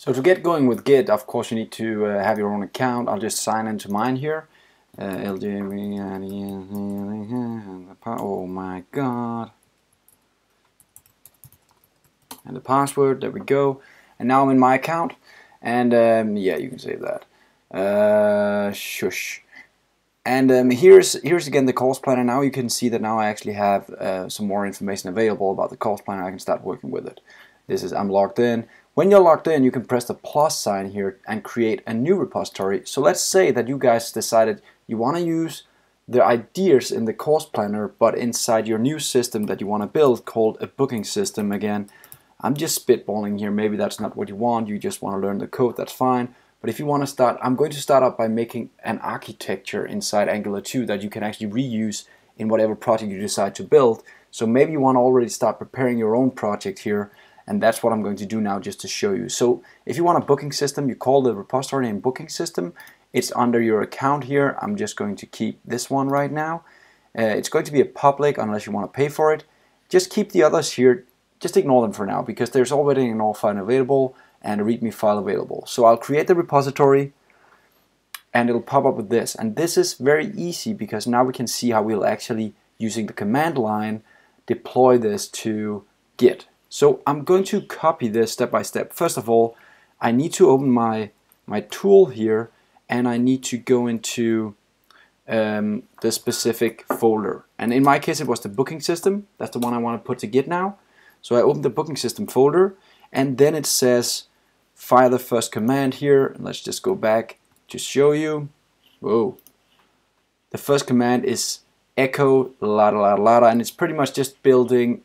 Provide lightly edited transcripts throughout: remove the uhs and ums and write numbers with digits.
So to get going with Git, of course you need to have your own account. I'll just sign into mine here. Oh my god. And the password, there we go. And now I'm in my account. And yeah, you can save that. Shush. And here's again the course planner. Now you can see that now I actually have some more information available about the course planner. I can start working with it. This is I'm logged in. When you're logged in, you can press the plus sign here and create a new repository. So let's say that you guys decided you want to use the ideas in the course planner, but inside your new system that you want to build called a booking system. Again, I'm just spitballing here. Maybe that's not what you want. You just want to learn the code. That's fine. But if you want to start, I'm going to start out by making an architecture inside Angular 2 that you can actually reuse in whatever project you decide to build. So maybe you want to already start preparing your own project here. And that's what I'm going to do now just to show you. So if you want a booking system, you call the repository name booking system. It's under your account here. I'm just going to keep this one right now. It's going to be a public unless you want to pay for it. Just keep the others here. Just ignore them for now because there's already an all file available and a README file available. So I'll create the repository and it'll pop up with this. And this is very easy because now we can see how we'll actually, using the command line, deploy this to Git. So I'm going to copy this step by step. First of all, I need to open my tool here and I need to go into the specific folder. And in my case, it was the booking system. That's the one I want to put to Git now. So I open the booking system folder and then it says fire the first command here. And let's just go back to show you. Whoa. The first command is echo la la la la, and it's pretty much just building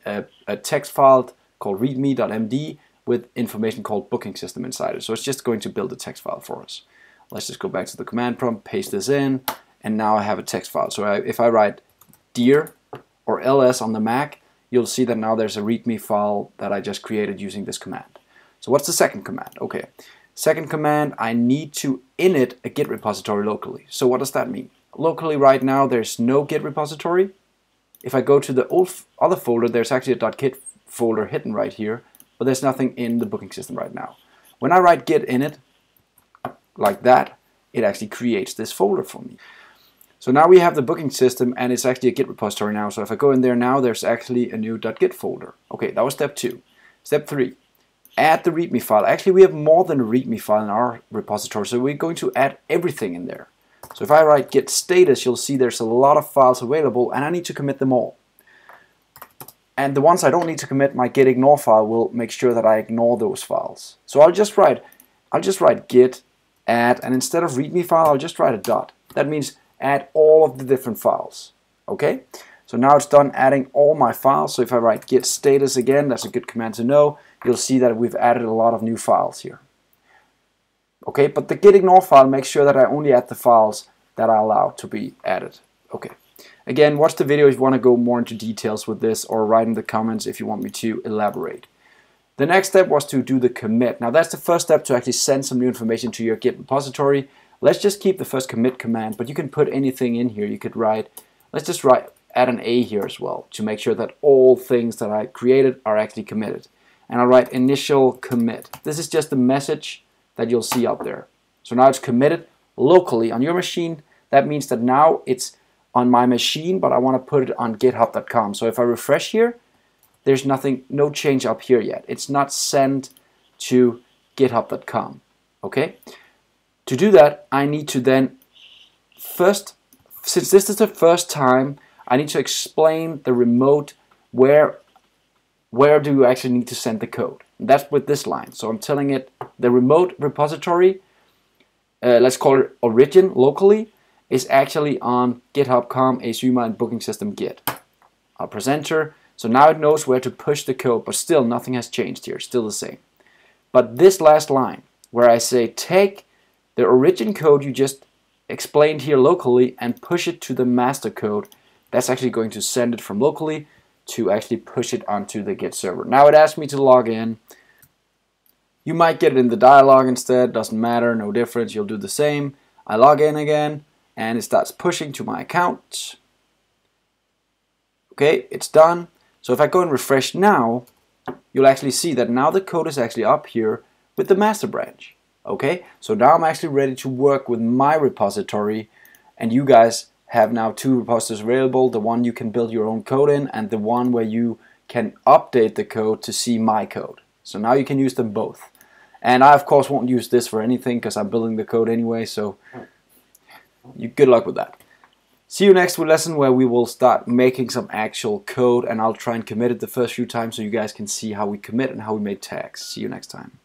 a text file called readme.md with information called booking system inside it. So it's just going to build a text file for us. Let's just go back to the command prompt, paste this in, and now I have a text file. So if I write dir or ls on the Mac, you'll see that now there's a readme file that I just created using this command. So what's the second command? Okay, second command, I need to init a Git repository locally. So what does that mean? Locally right now there's no Git repository. If I go to the old other folder, there's actually a .git folder hidden right here, but there's nothing in the booking system right now. When I write git init like that, it actually creates this folder for me. So now we have the booking system and it's actually a Git repository now. So if I go in there now, there's actually a new .git folder. Okay, that was step 2. Step 3, add the README file. Actually, we have more than a README file in our repository, so we're going to add everything in there. So if I write git status, you'll see there's a lot of files available and I need to commit them all. And the ones I don't need to commit, my gitignore file will make sure that I ignore those files. So I'll just write git add, and instead of readme file, I'll just write a dot. That means add all of the different files. Okay? So now it's done adding all my files. So if I write git status again, that's a good command to know, you'll see that we've added a lot of new files here. Okay, but the gitignore file makes sure that I only add the files that I allow to be added. Okay. Again, watch the video if you want to go more into details with this, or write in the comments if you want me to elaborate. The next step was to do the commit. Now that's the first step to actually send some new information to your Git repository. Let's just keep the first commit command, but you can put anything in here. You could write, let's just write, add an A here as well to make sure that all things that I created are actually committed. And I'll write initial commit. This is just the message that you'll see out there. So now it's committed locally on your machine. That means that now it's on my machine, but I want to put it on github.com. So if I refresh here, there's nothing, no change up here yet. It's not sent to github.com. Okay? To do that, I need to then first, since this is the first time, I need to explain the remote where do you actually need to send the code. That's with this line. So I'm telling it the remote repository, let's call it origin locally, is actually on github.com, asuma, and booking system git. I'll press enter. So now it knows where to push the code, but still nothing has changed here, still the same. But this last line where I say take the origin code you just explained here locally and push it to the master code, that's actually going to send it from locally to actually push it onto the Git server. Now it asks me to log in. You might get it in the dialog instead, doesn't matter, no difference, you'll do the same. I log in again and it starts pushing to my account. Okay, it's done. So if I go and refresh now, you'll actually see that now the code is actually up here with the master branch. Okay, so now I'm actually ready to work with my repository, and you guys have now two repositories available, the one you can build your own code in and the one where you can update the code to see my code. So now you can use them both. And I of course won't use this for anything because I'm building the code anyway, so good luck with that. See you next lesson where we will start making some actual code, and I'll try and commit it the first few times so you guys can see how we commit and how we made tags. See you next time.